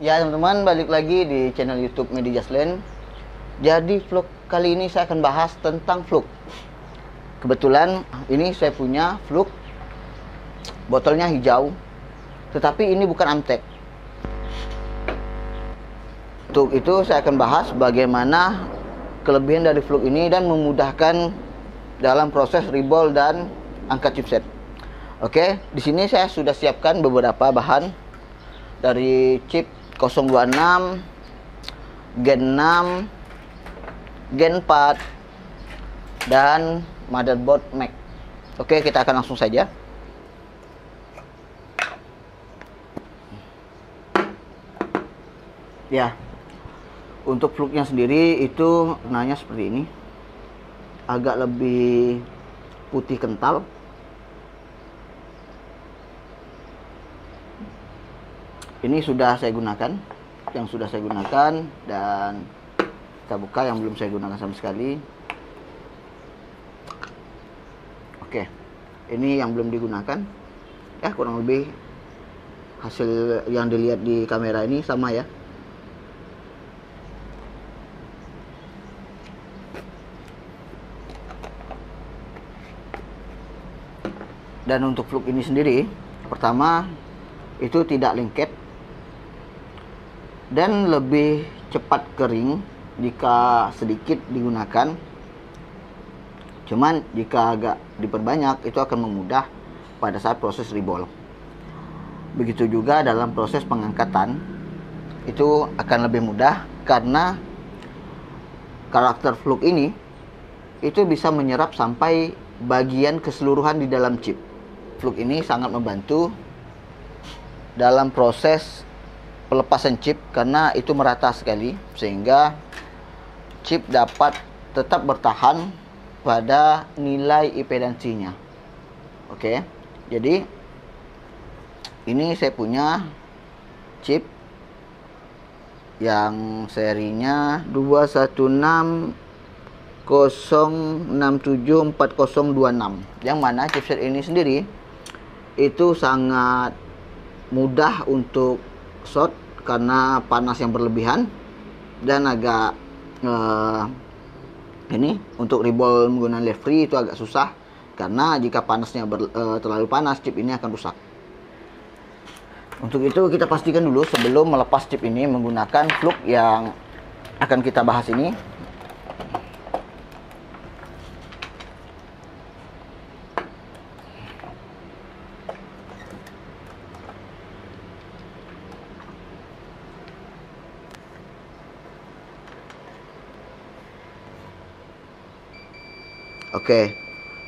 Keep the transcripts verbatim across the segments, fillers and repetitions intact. Ya teman-teman, balik lagi di channel YouTube Medi Jasleen. Jadi vlog kali ini saya akan bahas tentang Flux. Kebetulan ini saya punya Flux, botolnya hijau, tetapi ini bukan Amtek. Untuk itu saya akan bahas bagaimana kelebihan dari Flux ini dan memudahkan dalam proses reball dan angkat chipset. Oke, di sini saya sudah siapkan beberapa bahan dari chip nol dua enam, Gen enam, Gen empat, dan motherboard Mac. Oke, kita akan langsung saja. Ya, untuk Fluxnya sendiri itu warnanya seperti ini, agak lebih putih kental. Ini sudah saya gunakan, yang sudah saya gunakan, dan kita buka yang belum saya gunakan sama sekali. Oke, ini yang belum digunakan. Ya, kurang lebih hasil yang dilihat di kamera ini sama ya. Dan untuk Flux ini sendiri, pertama itu tidak lengket dan lebih cepat kering jika sedikit digunakan. Cuman jika agak diperbanyak itu akan memudah pada saat proses reball. Begitu juga dalam proses pengangkatan itu akan lebih mudah karena karakter Flux ini itu bisa menyerap sampai bagian keseluruhan di dalam chip. Flux ini sangat membantu dalam proses pelepasan chip karena itu merata sekali sehingga chip dapat tetap bertahan pada nilai impedansinya. Oke, jadi ini saya punya chip yang serinya dua satu enam nol enam tujuh empat nol dua enam, yang mana chipset ini sendiri itu sangat mudah untuk short karena panas yang berlebihan dan agak eh, ini untuk reball menggunakan L E D free itu agak susah karena jika panasnya ber, eh, terlalu panas chip ini akan rusak. Untuk itu kita pastikan dulu sebelum melepas chip ini menggunakan Flux yang akan kita bahas ini. Oke,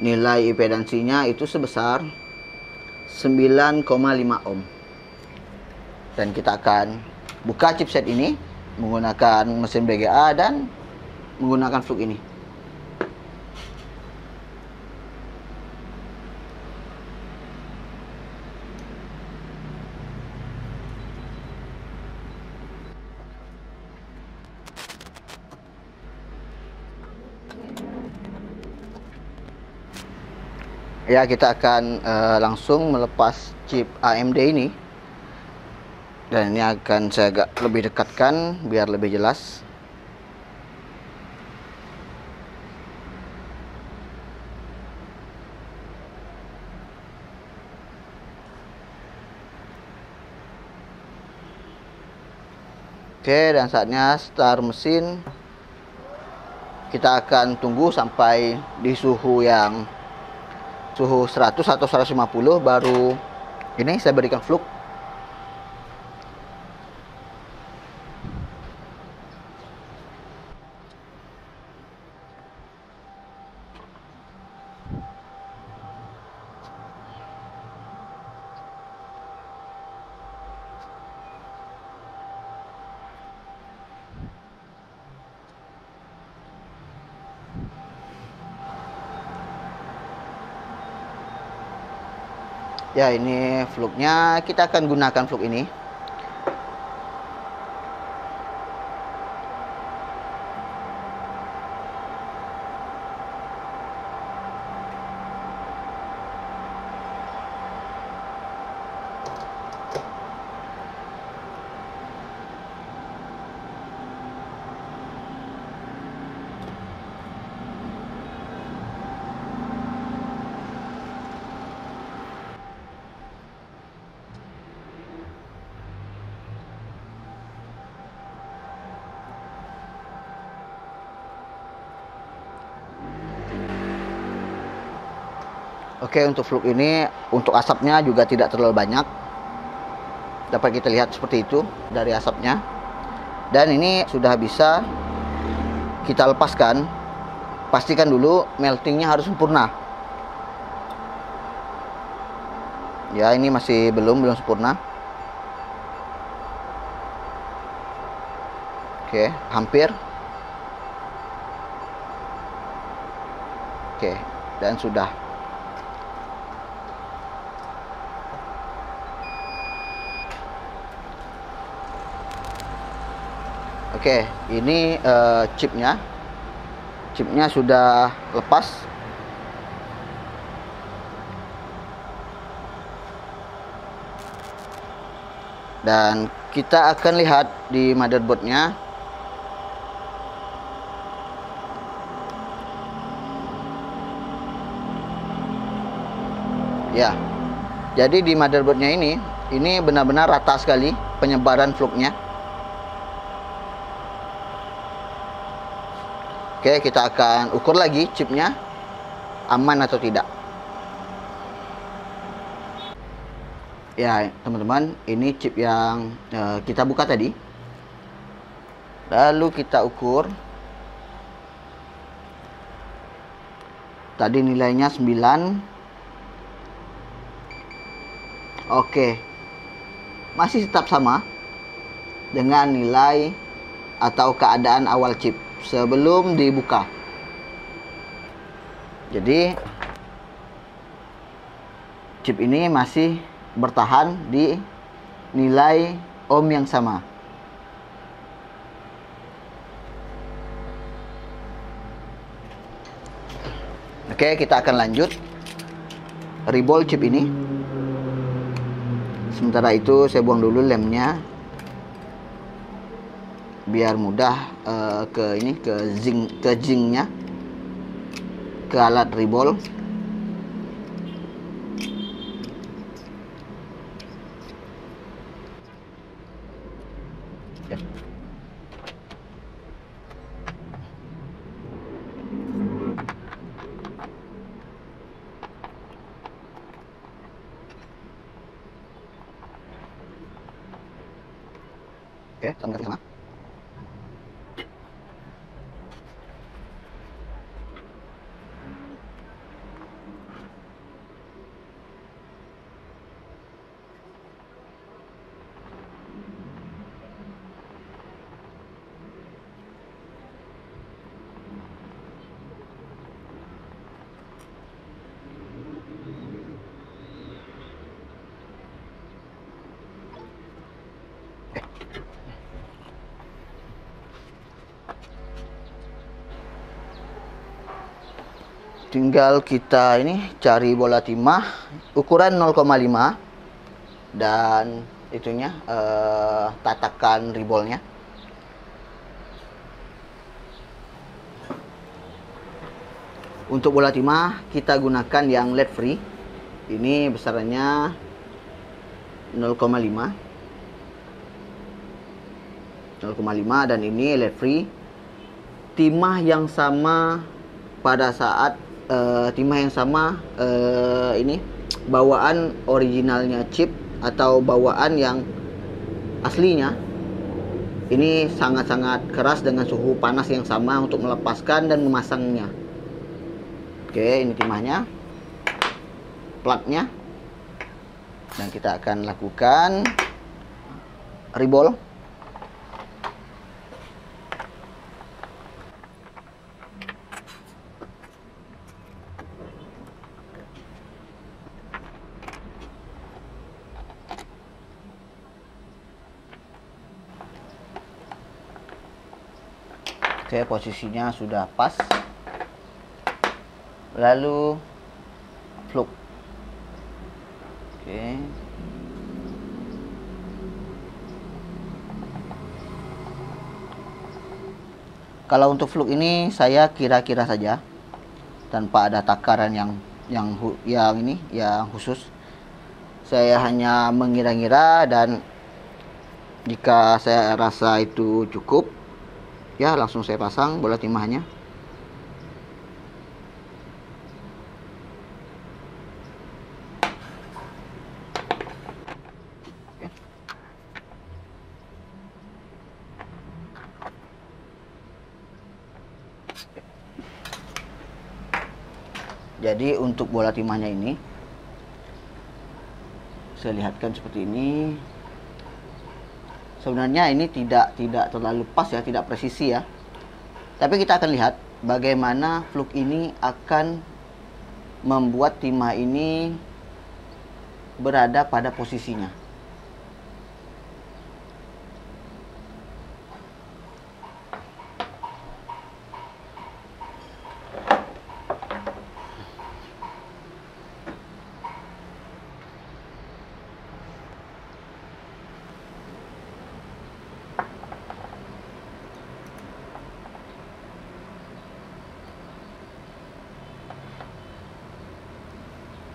nilai impedansinya itu sebesar sembilan koma lima ohm. Dan kita akan buka chipset ini menggunakan mesin B G A dan menggunakan Flux ini. Ya, kita akan uh, langsung melepas chip A M D ini. Dan ini akan saya agak lebih dekatkan biar lebih jelas. Oke, dan saatnya start mesin. Kita akan tunggu sampai di suhu yang suhu seratus atau seratus lima puluh, baru ini saya berikan Flux. Ya, ini Fluxnya, kita akan gunakan Flux ini. Oke, untuk Flux ini untuk asapnya juga tidak terlalu banyak, dapat kita lihat seperti itu dari asapnya. Dan ini sudah bisa kita lepaskan. Pastikan dulu meltingnya harus sempurna ya, ini masih belum belum sempurna. Oke, hampir. Oke, dan sudah. Oke, ini uh, chipnya chipnya sudah lepas. Dan kita akan lihat di motherboardnya. Ya, jadi di motherboardnya ini, ini benar-benar rata sekali penyebaran fluxnya. Oke, kita akan ukur lagi chipnya aman atau tidak. Ya, teman-teman, ini chip yang uh, kita buka tadi. Lalu kita ukur. Tadi nilainya sembilan. Oke, masih tetap sama dengan nilai atau keadaan awal chip sebelum dibuka. Jadi chip ini masih bertahan di nilai ohm yang sama. Oke, kita akan lanjut reball chip ini. Sementara itu saya buang dulu lemnya biar mudah uh, ke ini ke zinc ke zincnya ke alat reball. Oke, sama sama. Tinggal kita ini cari bola timah ukuran nol koma lima dan itunya eh, tatakan ribolnya. Untuk bola timah kita gunakan yang L E D free. Ini besarannya nol koma lima dan ini L E D free. Timah yang sama pada saat Uh, timah yang sama uh, ini bawaan originalnya chip atau bawaan yang aslinya ini sangat-sangat keras dengan suhu panas yang sama untuk melepaskan dan memasangnya. Oke, ini timahnya, platnya, dan kita akan lakukan reball. Oke, posisinya sudah pas. Lalu flux. Oke. Kalau untuk flux ini saya kira-kira saja tanpa ada takaran yang yang yang ini yang khusus. Saya hanya mengira-ngira dan jika saya rasa itu cukup, ya langsung saya pasang bola timahnya. Jadi untuk bola timahnya ini saya lihatkan seperti ini. Sebenarnya ini tidak tidak terlalu pas ya, tidak presisi ya. Tapi kita akan lihat bagaimana Flux ini akan membuat timah ini berada pada posisinya.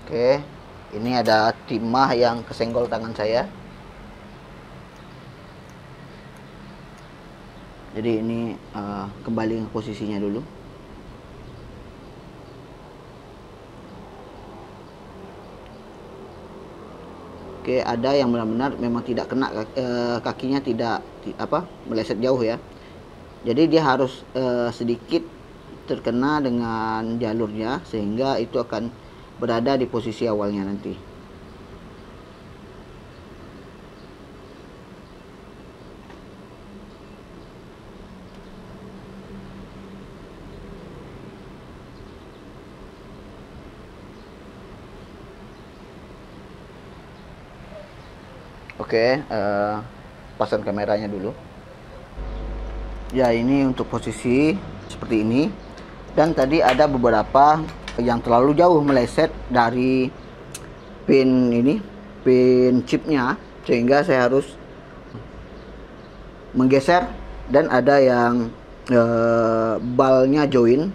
Oke, ini ada timah yang kesenggol tangan saya. Jadi ini uh, kembali ke posisinya dulu. Oke, ada yang benar-benar memang tidak kena, uh, kakinya tidak apa meleset jauh ya. Jadi dia harus uh, sedikit terkena dengan jalurnya sehingga itu akan berada di posisi awalnya nanti. Oke, uh, pasang kameranya dulu. Ya, ini untuk posisi seperti ini. Dan tadi ada beberapa yang terlalu jauh meleset dari pin ini, pin chipnya, sehingga saya harus menggeser. Dan ada yang e, balnya join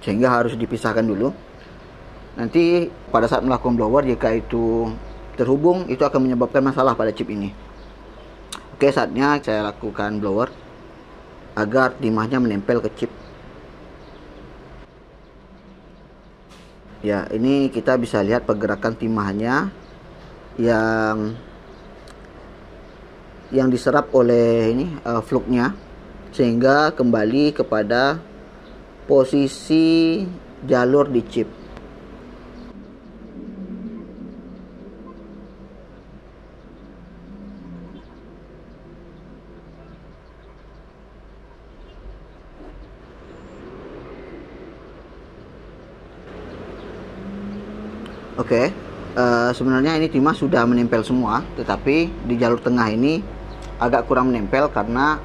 sehingga harus dipisahkan dulu. Nanti pada saat melakukan blower, jika itu terhubung, itu akan menyebabkan masalah pada chip ini. Oke, saatnya saya lakukan blower agar timahnya menempel ke chip. Ya, ini kita bisa lihat pergerakan timahnya yang yang diserap oleh ini uh, Flux-nya, sehingga kembali kepada posisi jalur di chip. Oke, okay. uh, sebenarnya ini timah sudah menempel semua, tetapi di jalur tengah ini agak kurang menempel karena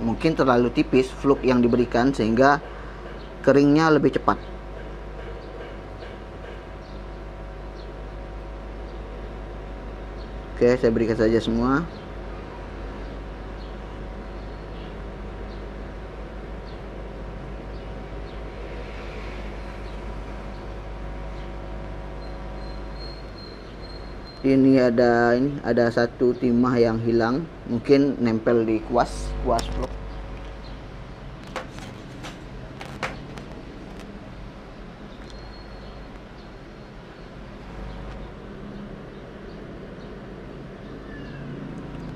mungkin terlalu tipis Flux yang diberikan sehingga keringnya lebih cepat. Oke, okay, saya berikan saja semua. Ini ada ini ada satu timah yang hilang, mungkin nempel di kuas kuas Flux.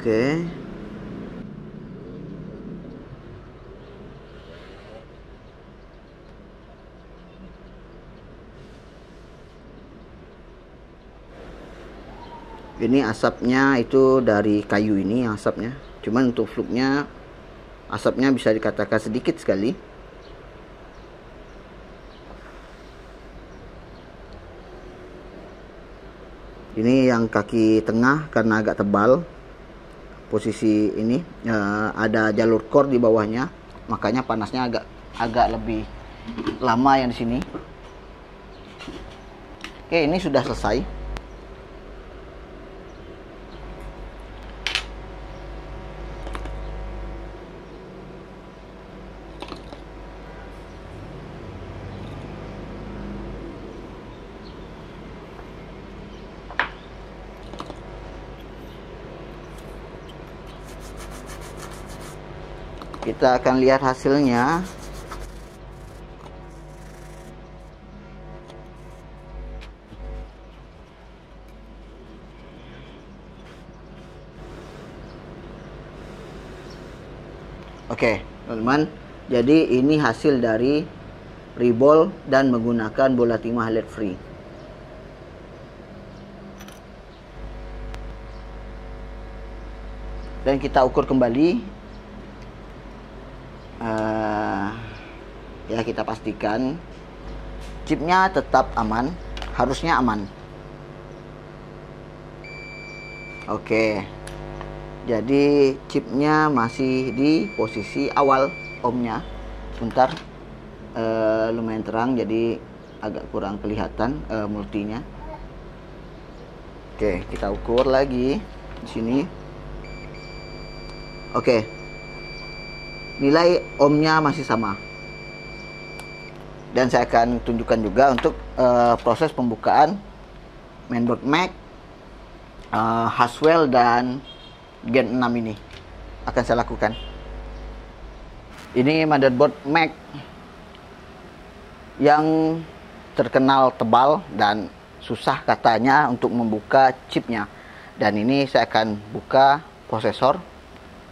Oke. Ini asapnya itu dari kayu ini asapnya. Cuman untuk Flux-nya asapnya bisa dikatakan sedikit sekali. Ini yang kaki tengah karena agak tebal. Posisi ini uh, ada jalur core di bawahnya, makanya panasnya agak agak lebih lama yang di sini. Oke, ini sudah selesai. Kita akan lihat hasilnya. Oke, teman-teman. Jadi ini hasil dari ribol dan menggunakan bola timah L E D free. Dan kita ukur kembali, uh, ya kita pastikan chipnya tetap aman, harusnya aman. Oke, jadi chipnya masih di posisi awal ohmnya. Sebentar, uh, lumayan terang jadi agak kurang kelihatan uh, multinya. Oke, kita ukur lagi di sini. Oke, okay. Nilai ohmnya masih sama, dan saya akan tunjukkan juga untuk uh, proses pembukaan mainboard Mac uh, Haswell dan Gen enam ini akan saya lakukan. Ini motherboard Mac yang terkenal tebal dan susah katanya untuk membuka chipnya, dan ini saya akan buka prosesor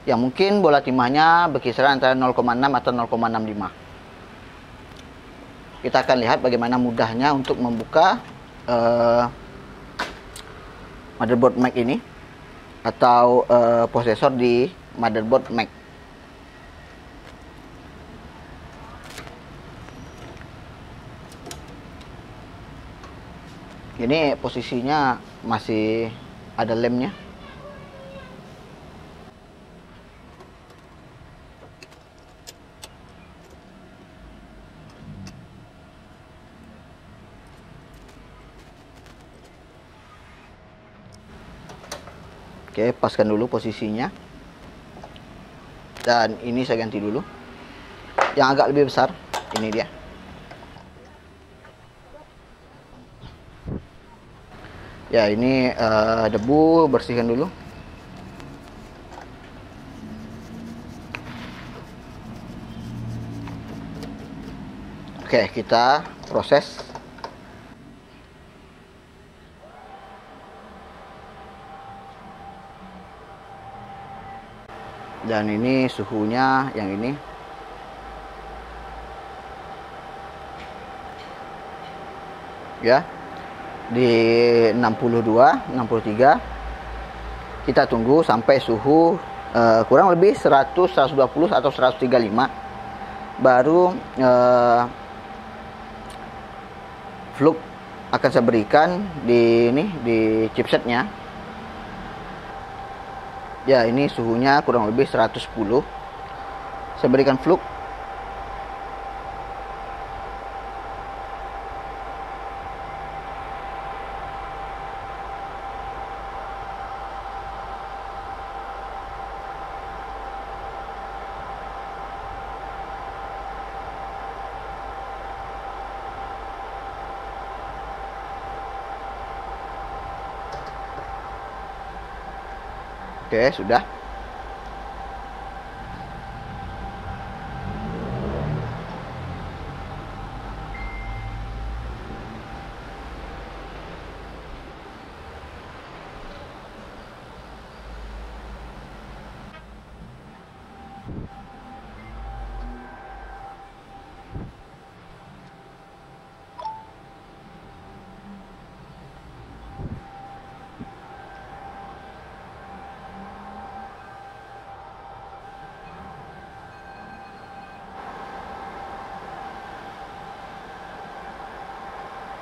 yang mungkin bola timahnya berkisaran antara nol koma enam atau nol koma enam lima. Kita akan lihat bagaimana mudahnya untuk membuka uh, motherboard Mac ini atau uh, prosesor di motherboard Mac. Ini posisinya masih ada lemnya. Oke, paskan dulu posisinya. Dan ini saya ganti dulu. Yang agak lebih besar, ini dia. Ya, ini uh, debu, bersihkan dulu. Oke, kita proses. Dan ini suhunya yang ini. Ya. Di enam puluh dua, enam puluh tiga. Kita tunggu sampai suhu uh, kurang lebih seratus, seratus dua puluh atau seratus tiga puluh lima. Baru uh, Flux akan saya berikan di ini di chipsetnya. Ya, ini suhunya kurang lebih seratus sepuluh. Saya berikan Flux. Oke, sudah.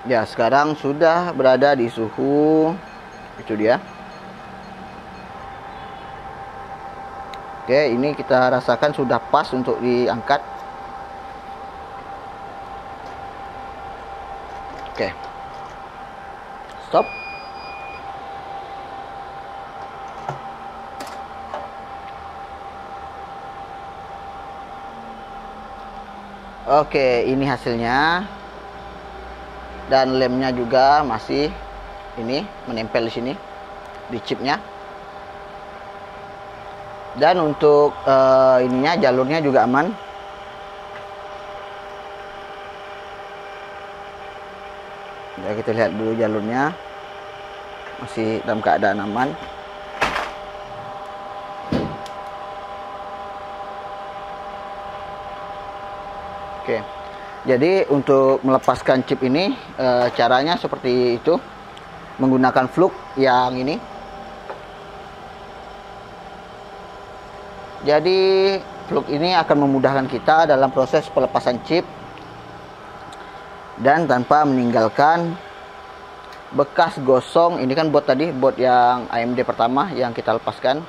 Ya, sekarang sudah berada di suhu, itu dia. Oke, ini kita rasakan sudah pas untuk diangkat. Oke, stop. Oke, ini hasilnya. Dan lemnya juga masih ini menempel di sini di chipnya. Dan untuk uh, ininya jalurnya juga aman. Ya, kita lihat dulu jalurnya masih dalam keadaan aman. Oke. Okay. Jadi untuk melepaskan chip ini e, caranya seperti itu, menggunakan flux yang ini. Jadi flux ini akan memudahkan kita dalam proses pelepasan chip dan tanpa meninggalkan bekas gosong. Ini kan board tadi, board yang A M D pertama yang kita lepaskan,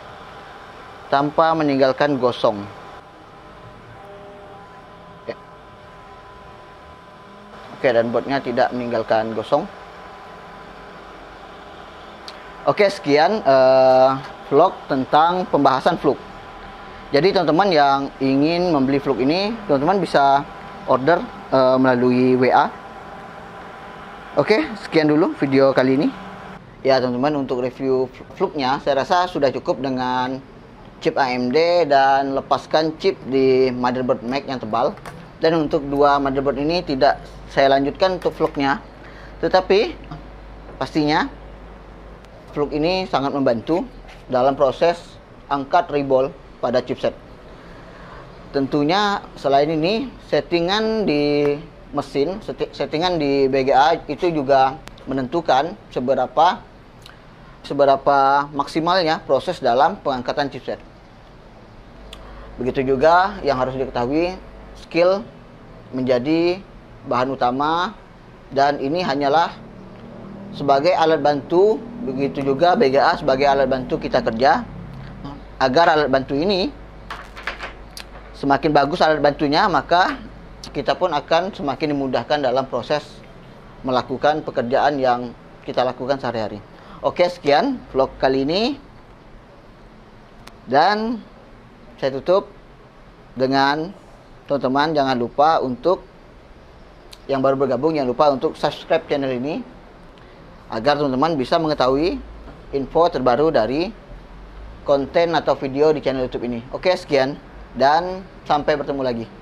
tanpa meninggalkan gosong. Oke, dan boardnya tidak meninggalkan gosong. Oke, sekian uh, vlog tentang pembahasan flux. Jadi teman-teman yang ingin membeli flux ini, teman-teman bisa order uh, melalui W A. Oke, sekian dulu video kali ini. Ya teman-teman, untuk review fluxnya saya rasa sudah cukup dengan chip A M D dan lepaskan chip di motherboard Mac yang tebal. Dan untuk dua motherboard ini tidak saya lanjutkan untuk vlognya, tetapi pastinya vlog ini sangat membantu dalam proses angkat ribol pada chipset. Tentunya selain ini, settingan di mesin, settingan di B G A itu juga menentukan seberapa seberapa maksimalnya proses dalam pengangkatan chipset. Begitu juga yang harus diketahui, skill menjadi bahan utama, dan ini hanyalah sebagai alat bantu. Begitu juga B G A sebagai alat bantu kita kerja, agar alat bantu ini semakin bagus alat bantunya, maka kita pun akan semakin dimudahkan dalam proses melakukan pekerjaan yang kita lakukan sehari-hari. Oke, sekian vlog kali ini, dan saya tutup dengan teman-teman jangan lupa untuk yang baru bergabung, jangan lupa untuk subscribe channel ini agar teman-teman bisa mengetahui info terbaru dari konten atau video di channel YouTube ini. Oke, sekian dan sampai bertemu lagi.